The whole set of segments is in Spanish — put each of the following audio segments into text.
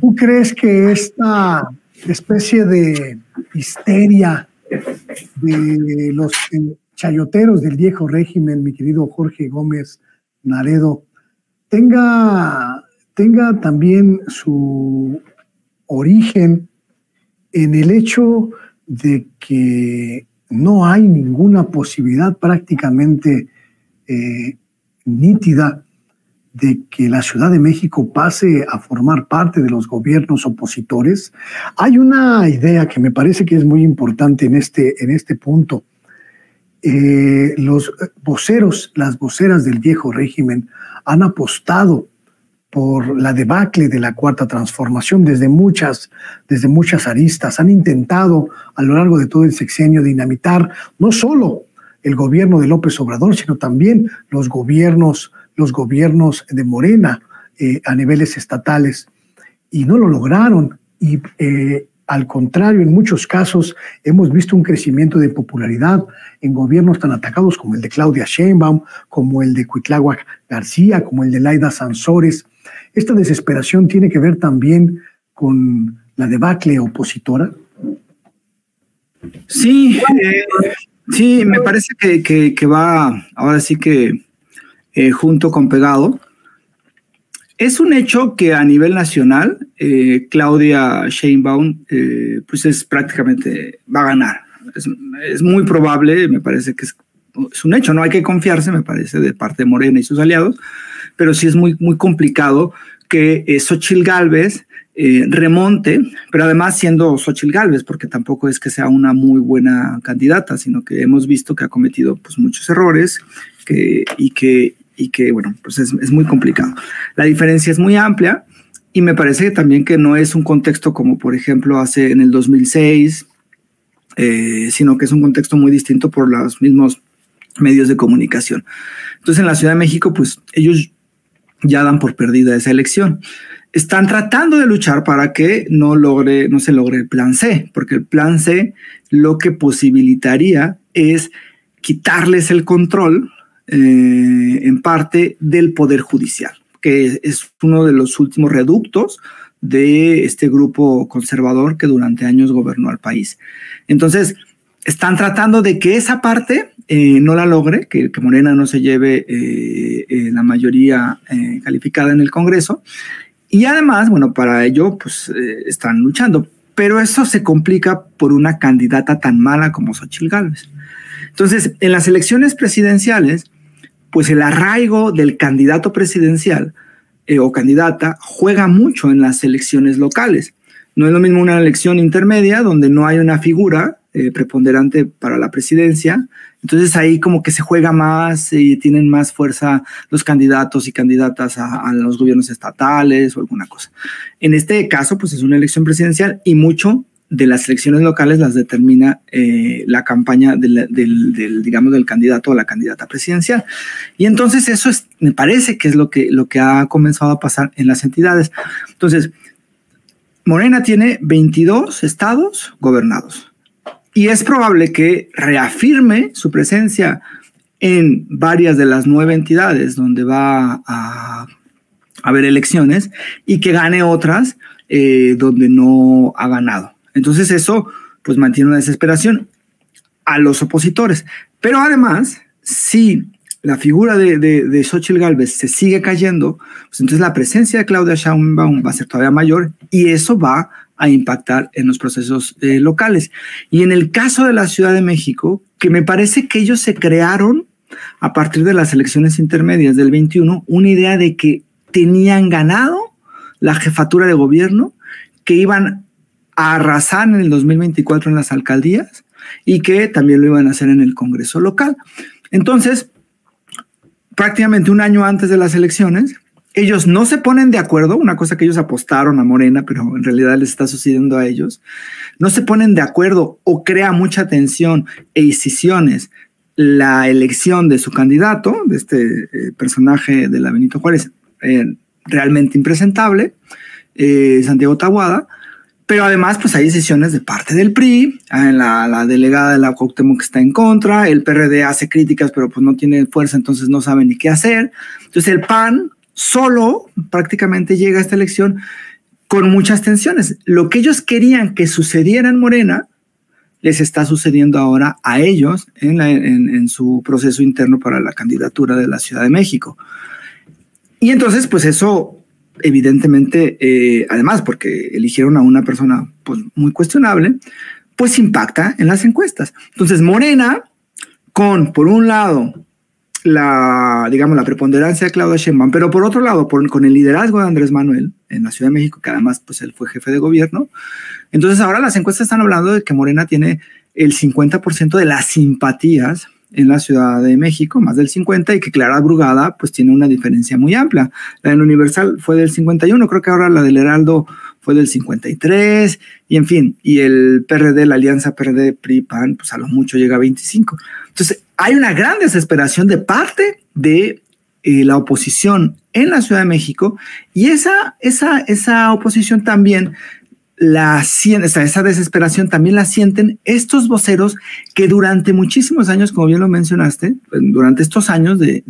¿Tú crees que esta especie de histeria de los chayoteros del viejo régimen, mi querido Jorge Gómez Naredo, tenga también su origen en el hecho de que no hay ninguna posibilidad prácticamente nítida de que la Ciudad de México pase a formar parte de los gobiernos opositores? Hay una idea que me parece que es muy importante en este punto. Los voceros, las voceras del viejo régimen han apostado por la debacle de la Cuarta Transformación desde muchas aristas. Han intentado a lo largo de todo el sexenio dinamitar no solo el gobierno de López Obrador, sino también los gobiernos de Morena a niveles estatales, y no lo lograron. Y al contrario, en muchos casos hemos visto un crecimiento de popularidad en gobiernos tan atacados como el de Claudia Sheinbaum, como el de Cuitláhuac García, como el de Laida Sansores. ¿Esta desesperación tiene que ver también con la debacle opositora? Sí, sí, me parece que va ahora sí que junto con pegado. Es un hecho que a nivel nacional Claudia Sheinbaum pues es prácticamente va a ganar. Es muy probable, me parece que es un hecho, no hay que confiarse, me parece, de parte de Morena y sus aliados, pero sí es muy complicado que Xóchitl Gálvez remonte, pero además siendo Xóchitl Gálvez, porque tampoco es que sea una muy buena candidata, sino que hemos visto que ha cometido pues muchos errores y que bueno, pues es muy complicado. La diferencia es muy amplia y me parece también que no es un contexto como, por ejemplo, hace en el 2006, sino que es un contexto muy distinto por los mismos medios de comunicación. Entonces, en la Ciudad de México, pues ellos ya dan por perdida esa elección. Están tratando de luchar para que no se logre el plan C, porque el plan C lo que posibilitaría es quitarles el control en parte del Poder Judicial, que es uno de los últimos reductos de este grupo conservador que durante años gobernó al país. Entonces, están tratando de que esa parte no la logre, que Morena no se lleve la mayoría calificada en el Congreso. Y además, bueno, para ello pues están luchando, pero eso se complica por una candidata tan mala como Xóchitl Gálvez. Entonces, en las elecciones presidenciales, pues el arraigo del candidato presidencial o candidata juega mucho en las elecciones locales. No es lo mismo una elección intermedia donde no hay una figura preponderante para la presidencia. Entonces ahí como que se juega más y tienen más fuerza los candidatos y candidatas a los gobiernos estatales o alguna cosa. En este caso, pues es una elección presidencial y mucho de las elecciones locales las determina la campaña del candidato o la candidata presidencial. Y entonces eso es, me parece que es lo que ha comenzado a pasar en las entidades. Entonces, Morena tiene 22 estados gobernados. Y es probable que reafirme su presencia en varias de las 9 entidades donde va a haber elecciones y que gane otras donde no ha ganado. Entonces eso pues mantiene una desesperación a los opositores. Pero además, si la figura de Xóchitl Gálvez se sigue cayendo, pues entonces la presencia de Claudia Sheinbaum va a ser todavía mayor y eso va a impactar en los procesos locales. Y en el caso de la Ciudad de México, que me parece que ellos se crearon a partir de las elecciones intermedias del 21, una idea de que tenían ganado la jefatura de gobierno, que iban a arrasar en el 2024 en las alcaldías y que también lo iban a hacer en el Congreso local. Entonces, prácticamente un año antes de las elecciones, ellos no se ponen de acuerdo, una cosa que ellos apostaron a Morena, pero en realidad les está sucediendo a ellos. No se ponen de acuerdo o crea mucha tensión e escisiones la elección de su candidato, de este personaje de la Benito Juárez, realmente impresentable, Santiago Tahuada. Pero además, pues hay decisiones de parte del PRI, la delegada de la Cuauhtémoc que está en contra, el PRD hace críticas, pero pues no tiene fuerza, entonces no sabe ni qué hacer. Entonces el PAN solo prácticamente llega a esta elección con muchas tensiones. Lo que ellos querían que sucediera en Morena les está sucediendo ahora a ellos en su proceso interno para la candidatura de la Ciudad de México. Y entonces, pues eso, evidentemente, además, porque eligieron a una persona pues, muy cuestionable, pues impacta en las encuestas. Entonces, Morena, con, por un lado, la preponderancia de Claudia Sheinbaum, pero por otro lado, con el liderazgo de Andrés Manuel en la Ciudad de México, que además pues él fue jefe de gobierno. Entonces ahora las encuestas están hablando de que Morena tiene el 50% de las simpatías en la Ciudad de México, más del 50%, y que Clara Brugada pues tiene una diferencia muy amplia. La del Universal fue del 51%, creo que ahora la del Heraldo fue del 53%, y en fin, y el PRD, la alianza PRD-PRI-PAN, pues a lo mucho llega a 25%. Entonces hay una gran desesperación de parte de la oposición en la Ciudad de México, y esa oposición también la sienten, esa desesperación también la sienten estos voceros que durante muchísimos años, como bien lo mencionaste, durante estos años de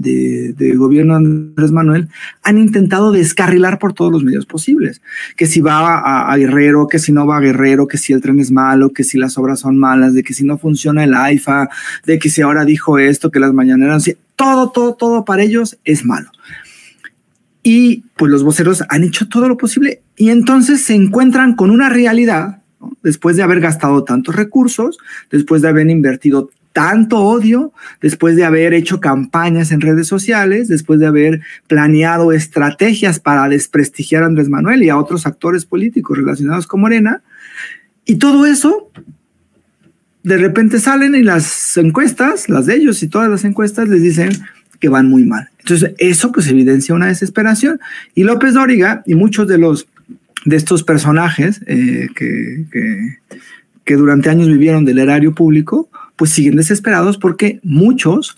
gobierno de Andrés Manuel, han intentado descarrilar por todos los medios posibles. Que si va a Guerrero, que si no va a Guerrero, que si el tren es malo, que si las obras son malas, de que si no funciona el AIFA, de que si ahora dijo esto, que las mañaneras, todo para ellos es malo. Y pues los voceros han hecho todo lo posible y entonces se encuentran con una realidad, ¿no? Después de haber gastado tantos recursos, después de haber invertido tanto odio, después de haber hecho campañas en redes sociales, después de haber planeado estrategias para desprestigiar a Andrés Manuel y a otros actores políticos relacionados con Morena. Y todo eso, de repente salen y las encuestas, las de ellos y todas las encuestas les dicen que van muy mal. Entonces eso pues evidencia una desesperación y López Dóriga y muchos de estos personajes que durante años vivieron del erario público pues siguen desesperados porque muchos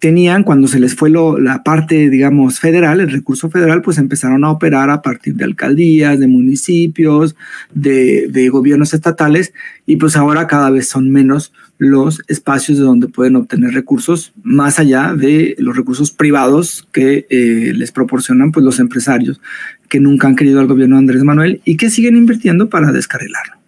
tenían, cuando se les fue la parte digamos federal, el recurso federal, pues empezaron a operar a partir de alcaldías, de municipios, de gobiernos estatales y pues ahora cada vez son menos los espacios de donde pueden obtener recursos más allá de los recursos privados que les proporcionan pues los empresarios que nunca han querido al gobierno de Andrés Manuel y que siguen invirtiendo para descarrilarlo.